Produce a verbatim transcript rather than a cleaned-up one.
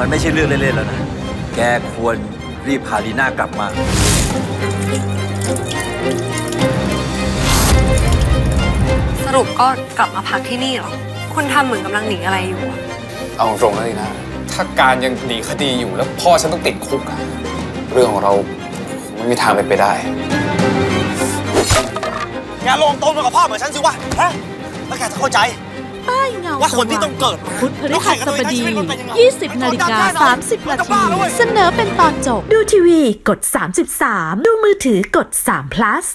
มันไม่ใช่เรื่องเล่นๆแล้วนะแกควรรีบพาลีน่ากลับมาสรุปก็กลับมาพักที่นี่หรอคุณทำเหมือนกำลังหนีอะไรอยู่เอาตรงๆนะลีน่าถ้าการยังหนีคดีอยู่แล้วพ่อฉันต้องติดคุกเรื่องของเราไม่มีทางเป็นไปได้อย่าลงตรงกับพ่อเหมือนฉันสิวะฮะแล้วแกจะเข้าใจว่าคนที่ต้องเกิดพุธพฤหัสบดี ยี่สิบนาฬิกาสามสิบนาทีเสนอเป็นตอนจบดูทีวีกดสามสิบสามดูมือถือกดสาม plus